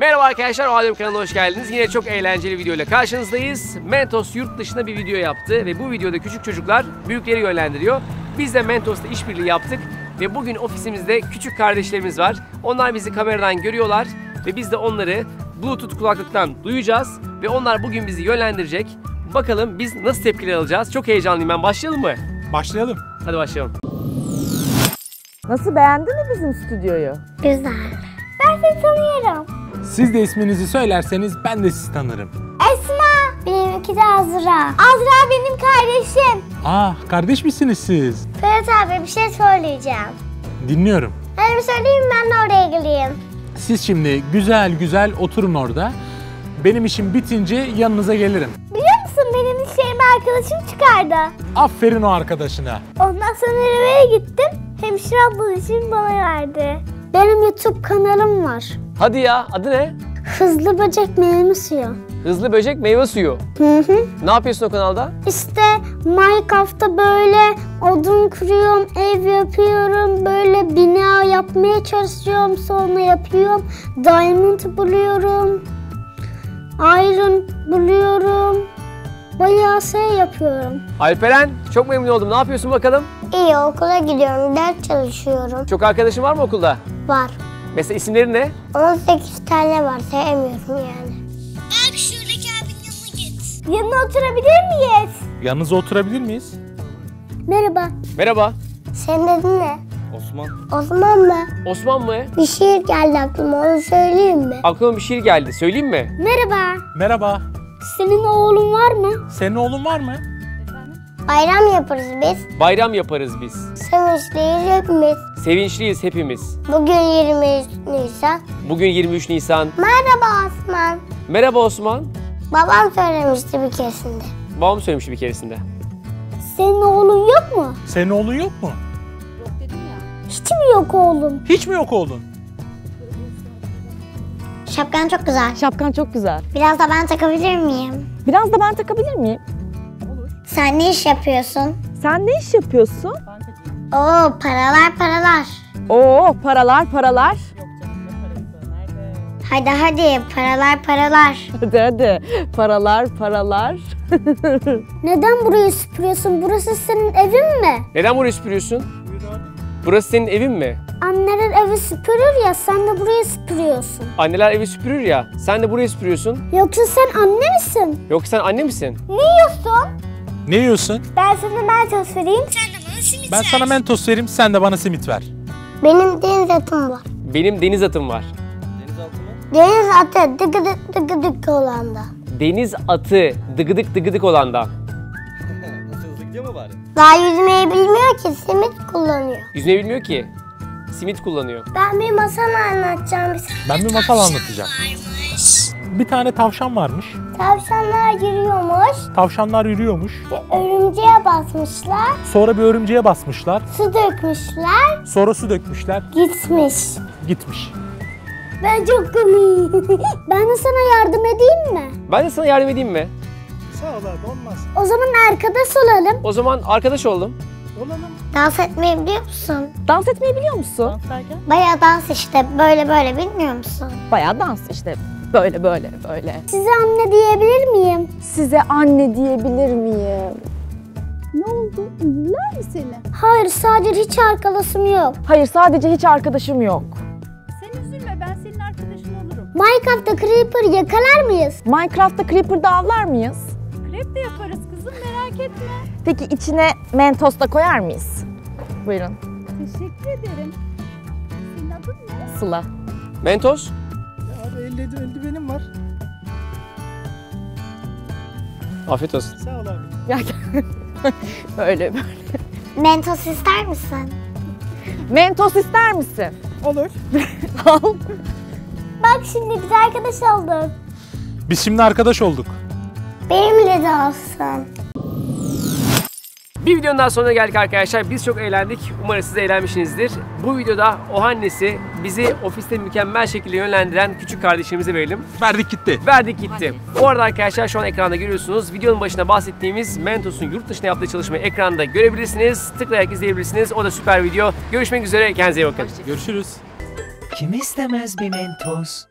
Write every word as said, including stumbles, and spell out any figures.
Merhaba arkadaşlar, Adem kanalına hoş geldiniz. Yine çok eğlenceli video ile karşınızdayız. Mentos yurt dışına bir video yaptı ve bu videoda küçük çocuklar büyükleri yönlendiriyor. Biz de Mentos'ta işbirliği yaptık ve bugün ofisimizde küçük kardeşlerimiz var. Onlar bizi kameradan görüyorlar ve biz de onları Bluetooth kulaklıktan duyacağız ve onlar bugün bizi yönlendirecek. Bakalım biz nasıl tepkiler alacağız? Çok heyecanlıyım ben. Başlayalım mı? Başlayalım. Hadi başlayalım. Nasıl, beğendin mi bizim stüdyoyu? Güzel. Ben seni tanıyorum. Siz de isminizi söylerseniz ben de sizi tanırım. Esma. Benimki de Azra. Azra benim kardeşim. Ah, kardeş misiniz siz? Ferhat abi, bir şey söyleyeceğim. Dinliyorum. Ben bir söyleyeyim, ben de oraya gireyim. Siz şimdi güzel güzel oturun orada. Benim işim bitince yanınıza gelirim. Biliyor musun, benim işlerimi arkadaşım çıkardı. Aferin o arkadaşına. Ondan sonra eve gittim. Hemşire abla için bana verdi. Benim YouTube kanalım var. Hadi ya, adı ne? Hızlı Böcek Meyve Suyu. Hızlı Böcek Meyve Suyu? Hı hı. Ne yapıyorsun o kanalda? İşte Minecraft'ta böyle odun kırıyorum, ev yapıyorum, böyle bina yapmaya çalışıyorum, sonra yapıyorum. Diamond buluyorum, iron buluyorum, bayağı şey yapıyorum. Alperen, çok memnun oldum. Ne yapıyorsun bakalım? İyi, okula gidiyorum, ders çalışıyorum. Çok arkadaşın var mı okulda? Var. Mesela isimleri ne? on sekiz tane var, sevmiyorum yani. Belki şuradaki abinin yanına git. Yanına oturabilir miyiz? Yanınıza oturabilir miyiz? Merhaba. Merhaba. Senin adın ne? Osman. Osman mı? Osman mı? Bir şiir geldi aklıma, onu söyleyeyim mi? Aklıma bir şiir geldi, söyleyeyim mi? Merhaba. Merhaba. Senin oğlun var mı? Senin oğlun var mı? Bayram yaparız biz. Bayram yaparız biz. Sevinçliyiz hepimiz. Sevinçliyiz hepimiz. Bugün yirmi üç Nisan. Bugün yirmi üç Nisan. Merhaba Osman. Merhaba Osman. Babam söylemişti bir keresinde. Babam söylemişti bir keresinde. Senin oğlun yok mu? Senin oğlun yok mu? Yok dedim ya. Hiç mi yok oğlun? Hiç mi yok oğlun? Şapkan çok güzel. Şapkan çok güzel. Biraz da ben takabilir miyim? Biraz da ben takabilir miyim? Sen ne iş yapıyorsun? Sen ne iş yapıyorsun? Oo, paralar paralar. Oo, paralar paralar. Hadi hadi, paralar paralar. Hadi hadi, paralar paralar. Neden burayı süpürüyorsun? Burası senin evin mi? Neden burayı süpürüyorsun? Burası senin evin mi? Anneler evi süpürür ya, sen de burayı süpürüyorsun. Anneler evi süpürür ya, sen de burayı süpürüyorsun. Yoksa sen anne misin? Yoksa sen anne misin? Ne yiyorsun? Ne yiyorsun? Ben sana Mentos vereyim, sen de bana simit ver. Ben sana Mentos vereyim, sen de bana simit ver. Benim deniz atım var. Benim deniz atım var. Deniz atı mı? Deniz atı dıgıdık dıgıdık olanda. Deniz atı dıgıdık dıgıdık olanda. Nasıl, hızlı gidiyor mu bari? Daha yüzmeyi bilmiyor ki, simit kullanıyor. Yüzmeyi bilmiyor ki, simit kullanıyor. Ben bir masal anlatacağım. Ben bir masal anlatacağım. Bir tane tavşan varmış. Tavşanlar yürüyormuş. Tavşanlar yürüyormuş. Bir örümceğe basmışlar. Sonra bir örümceğe basmışlar. Su dökmüşler. Sonra su dökmüşler. Gitmiş. Gitmiş. Ben çok komik. Ben de sana yardım edeyim mi? Ben de sana yardım edeyim mi? Sağ ol abi, olmaz. O zaman arkadaş olalım. O zaman arkadaş olalım. Olalım. Dans etmeyi biliyor musun? Dans etmeyi biliyor musun? Dans derken? Bayağı dans işte, böyle böyle, bilmiyor musun? Bayağı dans işte. Böyle böyle böyle. Size anne diyebilir miyim? Size anne diyebilir miyim? Ne oldu? Üzüldüler mi seni? Hayır, sadece hiç arkadaşım yok. Hayır, sadece hiç arkadaşım yok. Sen üzülme, ben senin arkadaşın olurum. Minecraft'ta Creeper yakalar mıyız? Minecraft'ta Creeper'da avlar mıyız? Creep de yaparız kızım, merak etme. Peki içine Mentos da koyar mıyız? Buyurun. Teşekkür ederim. Senin adın ne? Sıla. Mentos? Eldivenim var. Afiyet olsun. Sağ ol abi. Böyle böyle. Mentos ister misin? Mentos ister misin? Olur. Al. Bak şimdi biz arkadaş olduk. Biz şimdi arkadaş olduk. Benimle de olsun. Bir videonun daha sonuna geldik arkadaşlar. Biz çok eğlendik. Umarım siz eğlenmişsinizdir. Bu videoda o annesi bizi ofiste mükemmel şekilde yönlendiren küçük kardeşimize verelim. Verdik gitti. Verdik gitti. Bu arada arkadaşlar şu an ekranda görüyorsunuz. Videonun başında bahsettiğimiz Mentos'un yurt dışında yaptığı çalışmayı ekranda görebilirsiniz. Tıklayarak izleyebilirsiniz. O da süper video. Görüşmek üzere. Kendinize iyi bakın. Görüşürüz. Kim istemez bir Mentos?